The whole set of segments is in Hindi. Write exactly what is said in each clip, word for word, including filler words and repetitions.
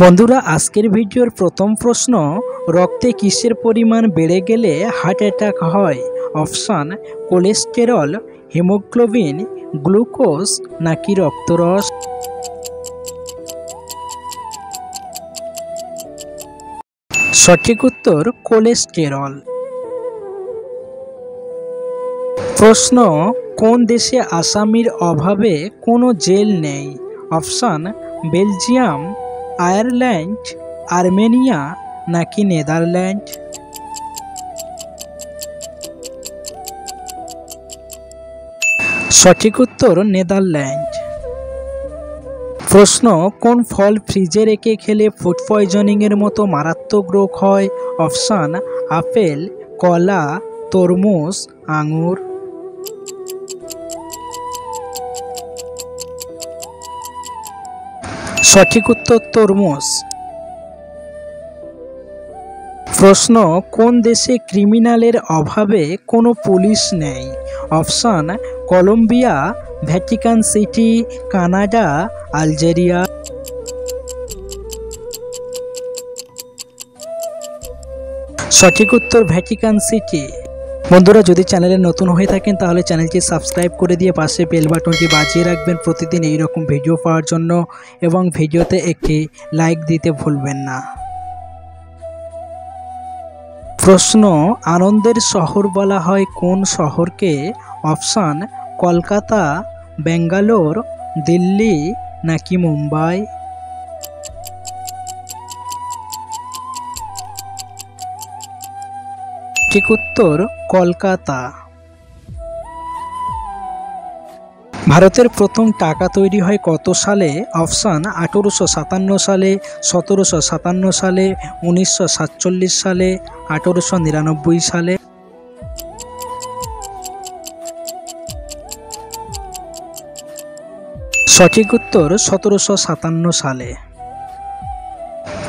बंधुरा आजकेर भिडियोर प्रथम प्रश्न रक्ते किसेर परिमाण बेड़े गेले हार्ट अटैक हय। अपशन कोलेस्टेरल, हिमोग्लोबिन, ग्लुकोज नाकि रक्तरस। सठिक उत्तर कोलेस्टेरल। प्रश्न कोन देशे आसामीर अभावे कोनो जेल नेई। अपशन बेलजियम, आयरलैंड, आर्मेनिया नाकि नेदारलैंड। सठिक उत्तर नेदारलैंड। प्रश्न कौन फल फ्रिजे रेखे खेले फूड पयजनिंगेर मतो मारात्मक रोग हय। अपशन आपेल, कला, तरमुज, आंगुर। सठिक उत्तर तरमुज। प्रश्न कौन देशे क्रिमिनलेर अभावे कोनो पुलिस नेई। Option Colombia, Vatican city, Canada, Algeria. सठिक उत्तर भैटिकान सिटी। बंधुरा जदि चैनले नतून हये थाकेन ताहले चैनलटी सबसक्राइब करे दिए पाशे बेल बाटनटी बाजिए राखबेन प्रतिदिन एई रकम भिडियो पाओयार जोन्नो एबं भिडियोते एकटी लाइक दिते भुलबेन ना। प्रश्न आनंदेर शहर बला हय कोन शहरके। अपशन कलकाता, बेंगालोर, दिल्ली नाकि मुम्बई। ठीक उत्तर कलकाता। भारतेर प्रथम टाका तैरी हय कत साले। अपशन अठारोशो सतान्न साले, सतरोशो सतान्न साले, उन्नीसशो सातचल्लिस साले, अठारोशो निरानब्बई साले। सठिक उत्तर सतरोशो सतान्न साले।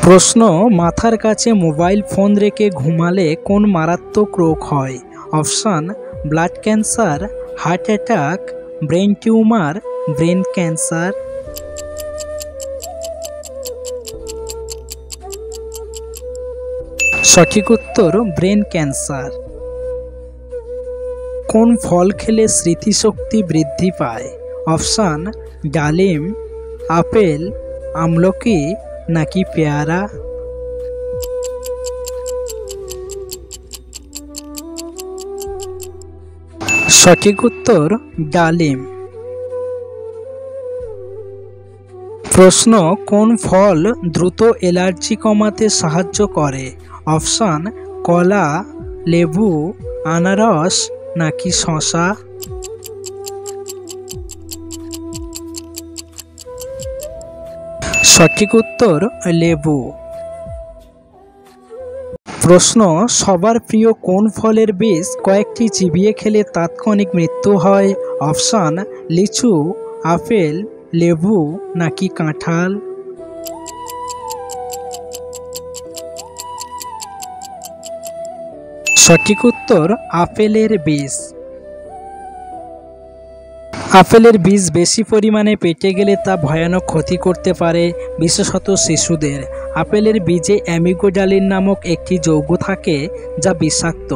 प्रश्न माथार काछे मोबाइल फोन रेखे घुमाले कोन मारात्मक रोग हय। Option blood cancer, heart attack, brain tumour, brain cancer. सठिक उत्तर ब्रेन कैंसार। कोन फल खेले स्मृतिशक्ति बृद्धि पाय। अपशन डालिम, आपेल, আমলকি नाकि पेयारा। सठिक उत्तर डालिम। प्रश्न कोन फल द्रुत एलार्जी कमाते साहाज्य करे। अपशन कला, लेबू, आनारस नाकि शशा। सठिक उत्तर लेबू। प्रश्न सबार प्रिय कोन फलेर बीज कयेकटी चिबिये खेले तात्क्षणिक मृत्यु हय। अपशन लिचू, आपेल, लेबू नाकि काँठाल। सठिक उत्तर आपेलेर बीज। आपेलेर बीज बेशी परिमाणे पेटे गेले ता भयानक क्षति करते पारे, विशेषत शिशुदेर। आपेलेर बीजे অ্যামিগডালিন नामक एकटी यौग थाके जा विषाक्त।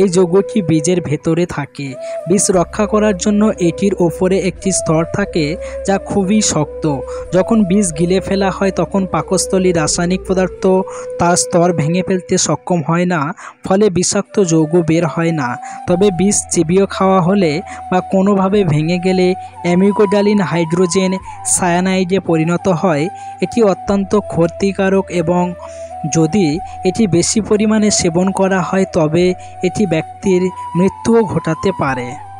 एई यौगटी बीजेर भेतरे थाके। बीज रक्षा करार जन्य एटिर ओपरे एकटी स्तर थाके जा खूबई शक्त। जखन बीज गिले फेला हय तखन पाकस्थली रासायनिक पदार्थ तार स्तर भेंगे फेलते सक्षम हय ना, फले विषाक्त यौग बेर हय ना। तबे बीज चिबिये खावा हले बा कोनोभावे भेंगे गेले অ্যামিগডালিন हाइड्रोजेन सायानाइडे परिणत हय। एटी अत्यंत क्षतिकारक एवं यदि एटी बेशी परिमाणे सेवन करा हय तबे एटी व्यक्तिर मृत्यु घटाते पारे।